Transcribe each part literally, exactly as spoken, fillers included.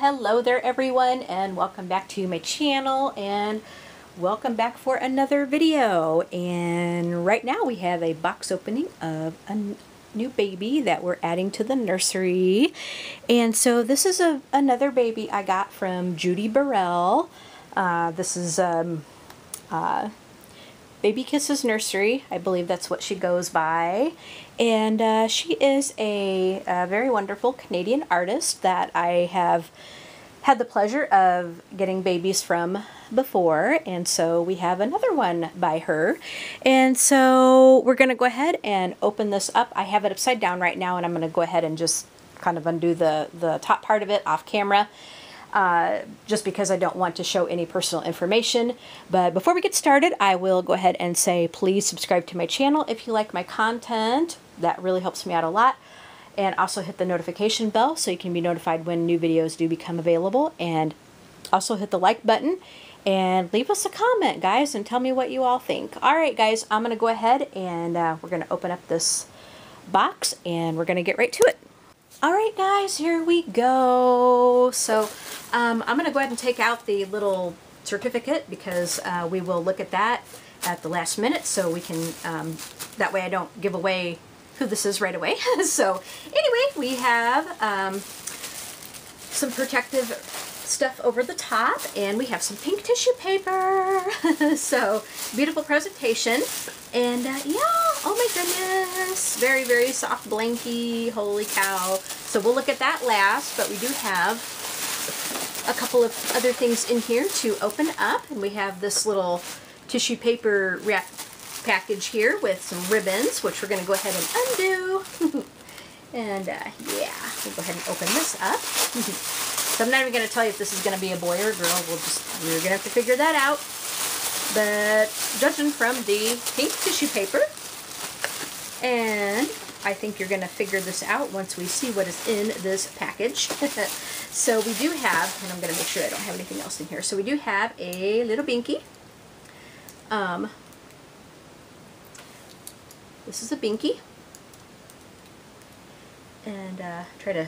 hello there everyone, and welcome back to my channel, and welcome back for another video. And right now we have a box opening of a new baby that we're adding to the nursery. And so this is a, another baby I got from Judy Burrell. Uh, this is um, uh, Baby Kisses Nursery, I believe that's what she goes by. And uh, she is a, a very wonderful Canadian artist that I have had the pleasure of getting babies from before. And so we have another one by her. And so we're gonna go ahead and open this up. I have it upside down right now, and I'm gonna go ahead and just kind of undo the, the top part of it off camera. Uh, just because I don't want to show any personal information. But before we get started, I will go ahead and say please subscribe to my channel if you like my content. That really helps me out a lot. And also hit the notification bell so you can be notified when new videos do become available. And also hit the like button and leave us a comment, guys, and tell me what you all think. All right, guys, I'm going to go ahead and uh, we're going to open up this box and we're going to get right to it. All right, guys, here we go. So um, I'm gonna go ahead and take out the little certificate because uh, we will look at that at the last minute, so we can, um, that way I don't give away who this is right away. So anyway, we have um, some protective stuff over the top, and we have some pink tissue paper. So beautiful presentation. And uh, yeah, oh my goodness, very, very soft blankie, holy cow. So we'll look at that last, but we do have a couple of other things in here to open up. And we have this little tissue paper wrap package here with some ribbons, which we're gonna go ahead and undo. And uh, yeah, we'll go ahead and open this up. So I'm not even gonna tell you if this is gonna be a boy or a girl. We'll just, we're gonna have to figure that out. But judging from the pink tissue paper, and I think you're gonna figure this out once we see what is in this package. So we do have, and I'm gonna make sure I don't have anything else in here. So we do have a little binky. Um, this is a binky. And uh, try to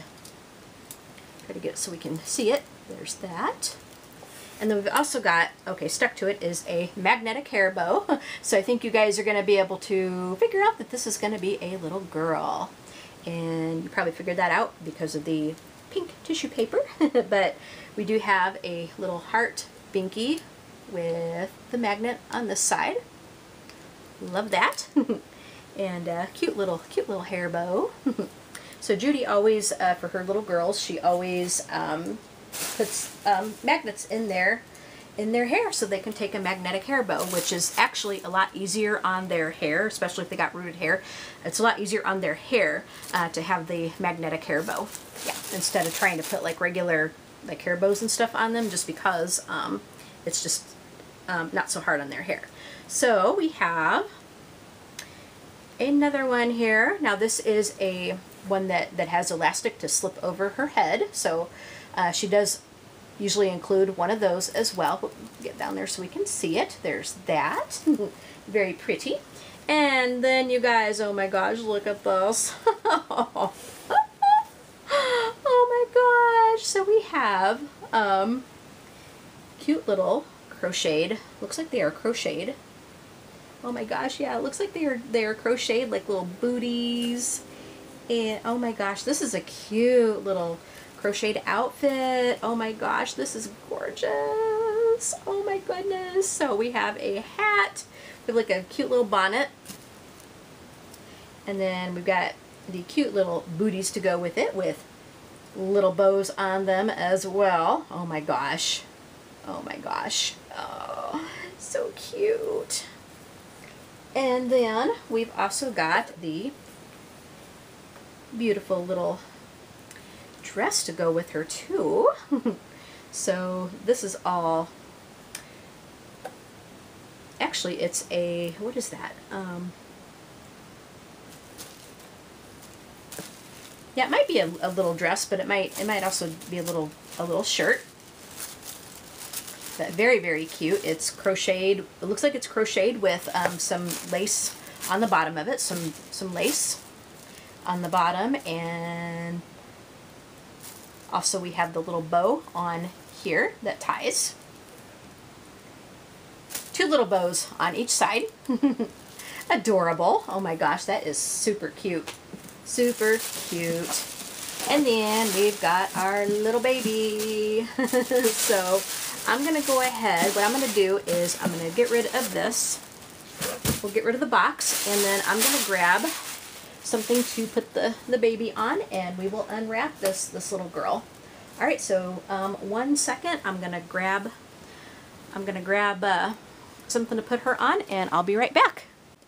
try to get it so we can see it. There's that. And then we've also got, okay, stuck to it is a magnetic hair bow. So I think you guys are going to be able to figure out that this is going to be a little girl. And you probably figured that out because of the pink tissue paper. But we do have a little heart binky with the magnet on this side. Love that. And a cute little, cute little hair bow. So Judy always, uh, for her little girls, she always... Um, puts um, magnets in their in their hair so they can take a magnetic hair bow, which is actually a lot easier on their hair, especially if they got rooted hair. It's a lot easier on their hair uh, to have the magnetic hair bow, yeah, instead of trying to put like regular like hair bows and stuff on them, just because um, it's just um, not so hard on their hair. So we have another one here. Now this is a one that that has elastic to slip over her head, so Uh, she does usually include one of those as well. We'll get down there so we can see it. There's that. Very pretty. And then you guys, oh my gosh, look at this. Oh my gosh. So we have um, cute little crocheted. Looks like they are crocheted. Oh my gosh, yeah, it looks like they are, they are crocheted, like little booties. And oh my gosh, this is a cute little... crocheted outfit. Oh my gosh, this is gorgeous. Oh my goodness. So we have a hat. We have like a cute little bonnet. And then we've got the cute little booties to go with it, with little bows on them as well. Oh my gosh. Oh my gosh. Oh, so cute. And then we've also got the beautiful little dress to go with her too. So this is all, actually it's a, what is that? Um, yeah, it might be a, a little dress, but it might it might also be a little a little shirt. But very, very cute. It's crocheted. It looks like it's crocheted with um, some lace on the bottom of it. Some some lace on the bottom, and Also, we have the little bow on here that ties. Two little bows on each side. Adorable. Oh my gosh, that is super cute. Super cute. And then we've got our little baby. So I'm going to go ahead. What I'm going to do is I'm going to get rid of this. We'll get rid of the box. And then I'm going to grab something to put the, the baby on. And we will unwrap this, this little girl. All right. So um, one second. I'm going to grab, I'm going to grab uh, something to put her on. And I'll be right back.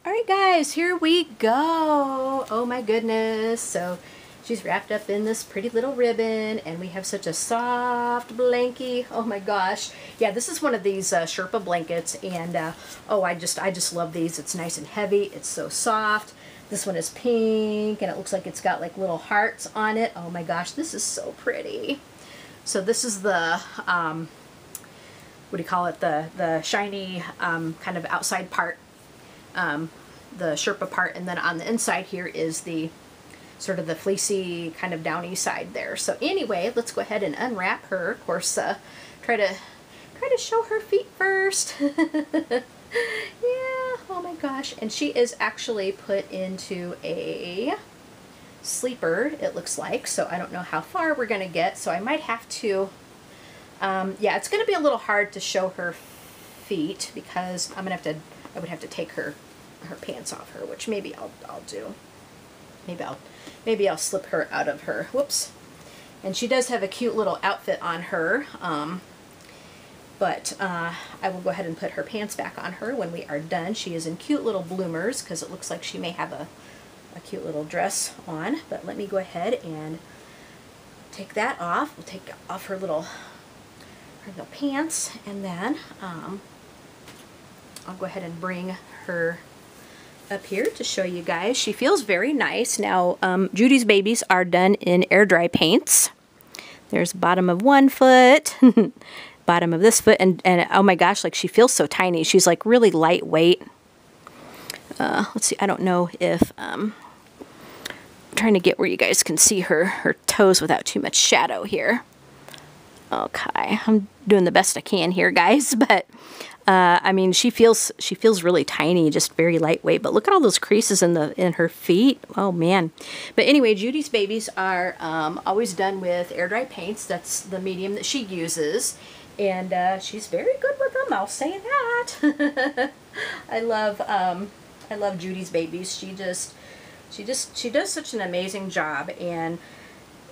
All right, guys. Here we go. Oh, my goodness. So she's wrapped up in this pretty little ribbon, and we have such a soft blankie. Oh my gosh. Yeah, this is one of these uh, Sherpa blankets, and uh, oh, I just I just love these. It's nice and heavy. It's so soft. This one is pink, and it looks like it's got like little hearts on it. Oh my gosh, this is so pretty. So this is the, um, what do you call it, the, the shiny um, kind of outside part, um, the Sherpa part, and then on the inside here is the sort of the fleecy kind of downy side there. So anyway, let's go ahead and unwrap her. Of course, uh, try to try to show her feet first. Yeah, oh my gosh. And she is actually put into a sleeper, it looks like. So I don't know how far we're gonna get. So I might have to, um, yeah, it's gonna be a little hard to show her feet because I'm gonna have to, I would have to take her, her pants off her, which maybe I'll, I'll do. Maybe I'll, maybe I'll slip her out of her. Whoops. And she does have a cute little outfit on her. Um, but uh, I will go ahead and put her pants back on her when we are done. She is in cute little bloomers because it looks like she may have a, a cute little dress on. But let me go ahead and take that off. We'll take off her little, her little pants. And then um, I'll go ahead and bring her up here to show you guys. She feels very nice. Now, um, Judy's babies are done in air dry paints. There's bottom of one foot, bottom of this foot, and, and oh my gosh, like she feels so tiny. She's like really lightweight. Uh, let's see, I don't know if, um, I'm trying to get where you guys can see her, her toes without too much shadow here. Okay, I'm doing the best I can here, guys, but Uh, I mean, she feels she feels really tiny, just very lightweight. But look at all those creases in the in her feet. Oh man! But anyway, Judy's babies are um, always done with air dry paints. That's the medium that she uses, and uh, she's very good with them. I'll say that. I love um, I love Judy's babies. She just she just she does such an amazing job, and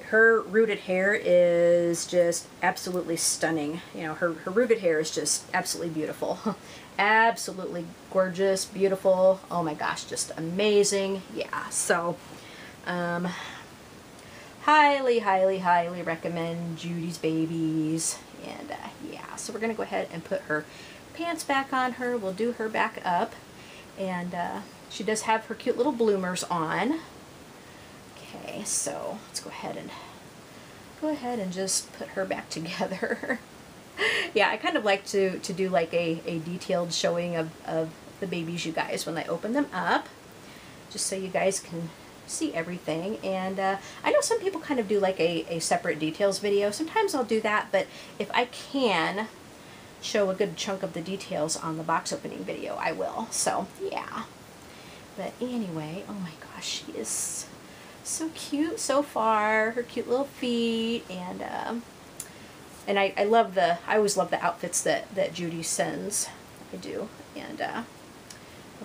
her rooted hair is just absolutely stunning. You know, her, her rooted hair is just absolutely beautiful. Absolutely gorgeous, beautiful. Oh my gosh, just amazing. Yeah, so um, highly, highly, highly recommend Judy's babies. And uh, yeah, so we're going to go ahead and put her pants back on her. We'll do her back up. And uh, she does have her cute little bloomers on. Okay, so let's go ahead and go ahead and just put her back together. Yeah, I kind of like to, to do like a, a detailed showing of, of the babies, you guys, when I open them up, just so you guys can see everything. And uh, I know some people kind of do like a, a separate details video. Sometimes I'll do that, but if I can show a good chunk of the details on the box opening video, I will. So, yeah. But anyway, oh my gosh, she is so cute so far. Her cute little feet, and um, and I, I love the I always love the outfits that that Judy sends. I do. And uh,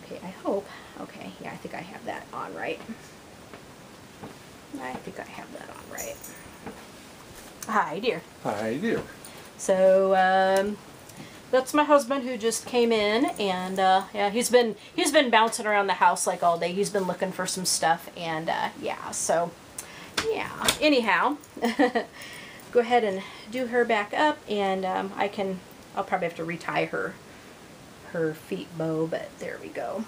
okay, I hope. Okay, yeah, I think I have that on right. I think I have that on right. Hi, dear. Hi, dear. So um, that's my husband who just came in, and uh, yeah, he's been he's been bouncing around the house like all day. He's been looking for some stuff, and uh, yeah, so yeah. Anyhow, go ahead and do her back up, and um, I can I'll probably have to retie her her feet bow, but there we go.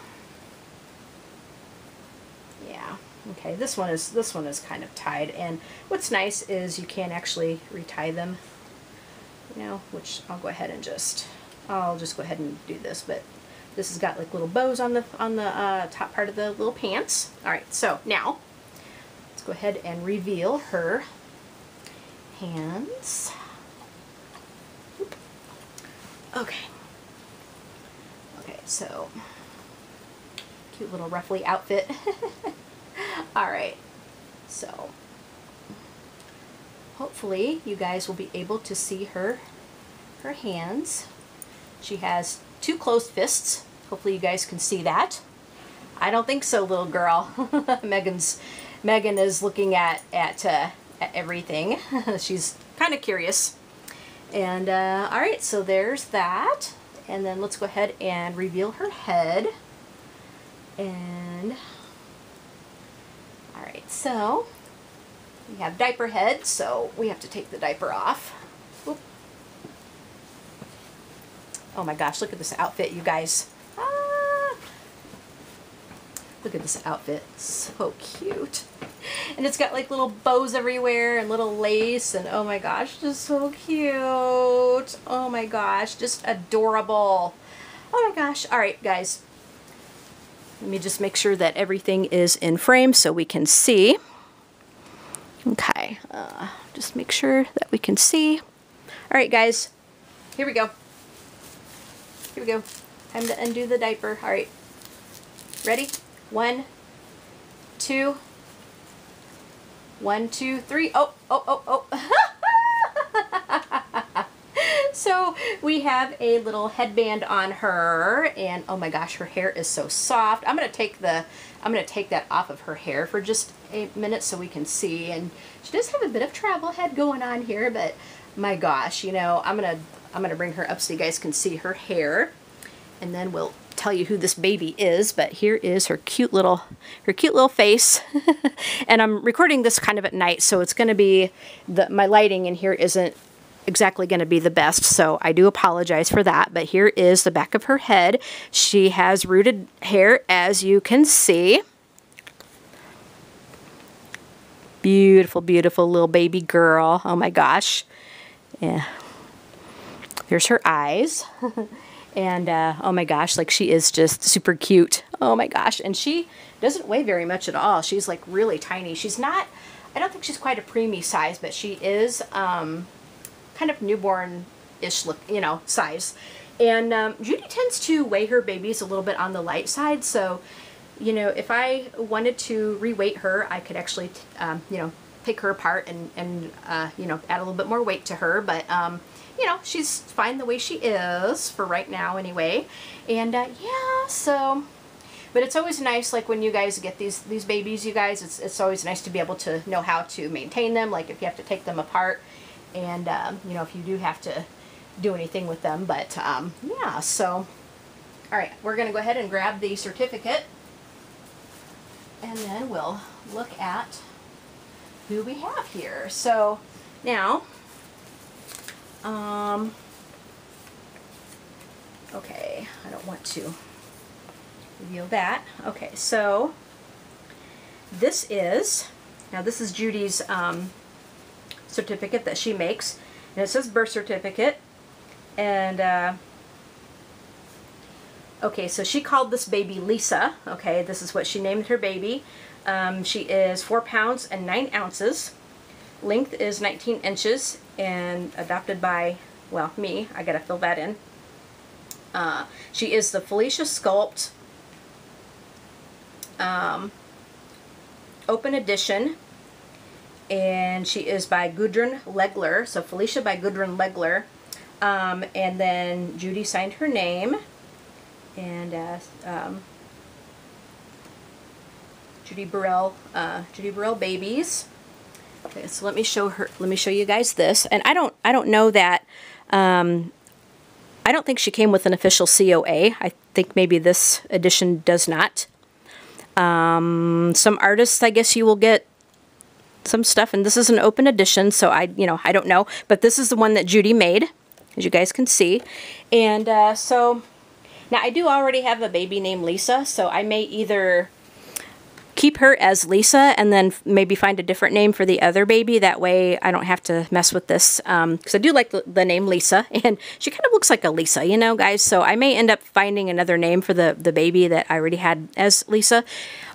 Yeah. Okay. This one is this one is kind of tied, and what's nice is you can actually retie them. You know, which I'll go ahead and just, I'll just go ahead and do this, but this has got like little bows on the, on the uh, top part of the little pants. All right, so now let's go ahead and reveal her hands. Okay. Okay, so cute little ruffly outfit. All right. So hopefully you guys will be able to see her her hands. She has two closed fists. Hopefully you guys can see that. I don't think so, little girl. Megan's Megan is looking at at uh, at everything. She's kind of curious. And uh, all right, so there's that. And then let's go ahead and reveal her head. And all right, so we have diaper head, so we have to take the diaper off. Oop. Oh my gosh, look at this outfit, you guys. Ah, look at this outfit, so cute. And it's got like little bows everywhere and little lace, and oh my gosh, just so cute. Oh my gosh, just adorable. Oh my gosh. All right, guys. Let me just make sure that everything is in frame so we can see. Okay, uh, just make sure that we can see. All right, guys, here we go. Here we go. Time to undo the diaper. All right, ready? One, two, one, two, three. Oh, oh, oh, oh. So we have a little headband on her, and oh my gosh, her hair is so soft. I'm gonna take the, I'm gonna take that off of her hair for just a minute so we can see. And she does have a bit of travel head going on here, but my gosh, you know, I'm gonna, I'm gonna bring her up so you guys can see her hair, and then we'll tell you who this baby is. But here is her cute little her cute little face. And I'm recording this kind of at night, so it's going to be the my lighting in here isn't exactly going to be the best, so I do apologize for that. But here is the back of her head. She has rooted hair, as you can see. Beautiful, beautiful little baby girl. Oh my gosh. Yeah, here's her eyes. And uh, oh my gosh, like, she is just super cute. Oh my gosh. And she doesn't weigh very much at all. She's like really tiny. She's not, I don't think she's quite a preemie size, but she is um, kind of newborn-ish look, you know, size. And um, Judy tends to weigh her babies a little bit on the light side. So, you know, if I wanted to reweight her, I could actually, um, you know, pick her apart and, and uh, you know, add a little bit more weight to her. But, um, you know, she's fine the way she is for right now anyway. And uh, yeah, so, but it's always nice, like, when you guys get these these babies, you guys, it's, it's always nice to be able to know how to maintain them, like if you have to take them apart, and um, you know, if you do have to do anything with them. But um, yeah, so all right, we're gonna go ahead and grab the certificate, and then we'll look at who we have here. So now, Um, okay, I don't want to reveal that. Okay, so this is, now this is Judy's um, certificate that she makes, and it says birth certificate. And uh, okay, so she called this baby Lisa. Okay, this is what she named her baby. Um, she is four pounds and nine ounces. Length is nineteen inches, and adopted by, well, me. I gotta fill that in. Uh, she is the Felicia Sculpt um, Open Edition, and she is by Gudrun Legler. So Felicia by Gudrun Legler, um, and then Judy signed her name, and uh, um, Judy Burrell, uh, Judy Burrell Babies. Okay, so let me show her. Let me show you guys this. And I don't, I don't know that. Um, I don't think she came with an official C O A. I think maybe this edition does not. Um, some artists, I guess, you will get some stuff. And this is an open edition, so I, you know, I don't know. But this is the one that Judy made, as you guys can see. And uh, so now I do already have a baby named Lisa, so I may either keep her as Lisa and then maybe find a different name for the other baby. That way I don't have to mess with this, um, because I do like the, the name Lisa, and she kind of looks like a Lisa, you know, guys. So I may end up finding another name for the, the baby that I already had as Lisa.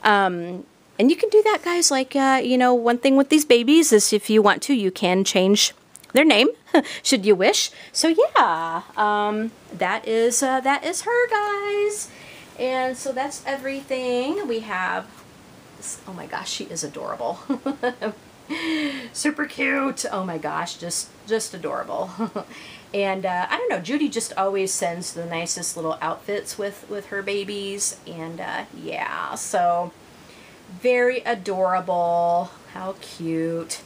Um, And you can do that, guys. Like, uh, you know, one thing with these babies is if you want to, you can change their name, should you wish. So yeah, um, that is uh, that is her, guys. And so that's everything we have. This, oh my gosh, she is adorable. Super cute. Oh my gosh, just just adorable. And uh, I don't know, Judy just always sends the nicest little outfits with with her babies, and uh, yeah, so very adorable. How cute.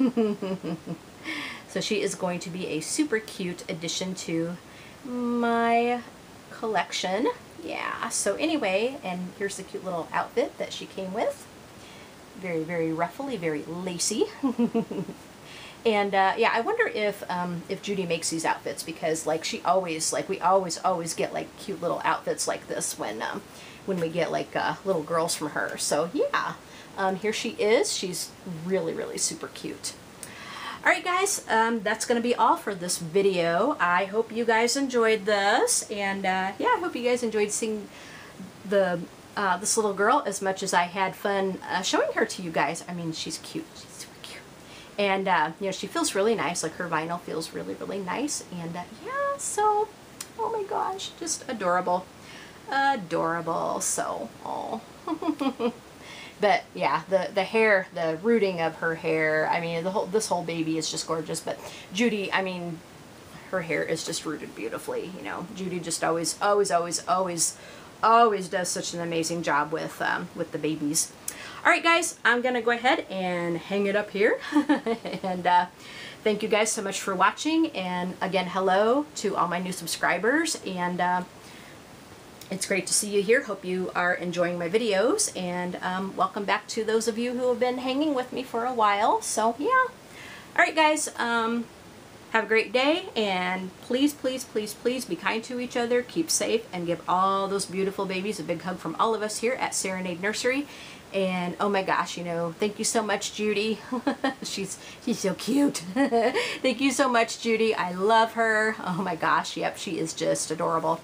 So she is going to be a super cute addition to my collection. Yeah, so anyway, and here's the cute little outfit that she came with. Very, very ruffly, very lacy. And uh, yeah, I wonder if um, if Judy makes these outfits, because like she always, like we always, always get like cute little outfits like this when um, when we get like uh, little girls from her. So yeah, um, here she is. She's really, really super cute. Alright guys, um, that's going to be all for this video. I hope you guys enjoyed this, and uh, yeah, I hope you guys enjoyed seeing the uh, this little girl as much as I had fun uh, showing her to you guys. I mean, she's cute. She's super cute. And, uh, you know, she feels really nice. Like, her vinyl feels really, really nice. And, uh, yeah, so, oh my gosh, just adorable. Adorable. So, oh. But yeah, the, the hair, the rooting of her hair, I mean, the whole this whole baby is just gorgeous. But Judy, I mean, her hair is just rooted beautifully, you know. Judy just always, always, always, always, always does such an amazing job with, um, with the babies. All right, guys, I'm going to go ahead and hang it up here. And uh, thank you guys so much for watching. And again, hello to all my new subscribers. And uh, it's great to see you here. Hope you are enjoying my videos, and um, welcome back to those of you who have been hanging with me for a while. So yeah. All right, guys, um, have a great day, and please, please, please, please be kind to each other, keep safe, and give all those beautiful babies a big hug from all of us here at Serenade Nursery. And oh my gosh, you know, thank you so much, Judy. she's she's so cute. Thank you so much, Judy. I love her. Oh my gosh, yep, she is just adorable.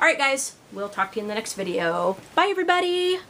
All right, guys, we'll talk to you in the next video. Bye, everybody.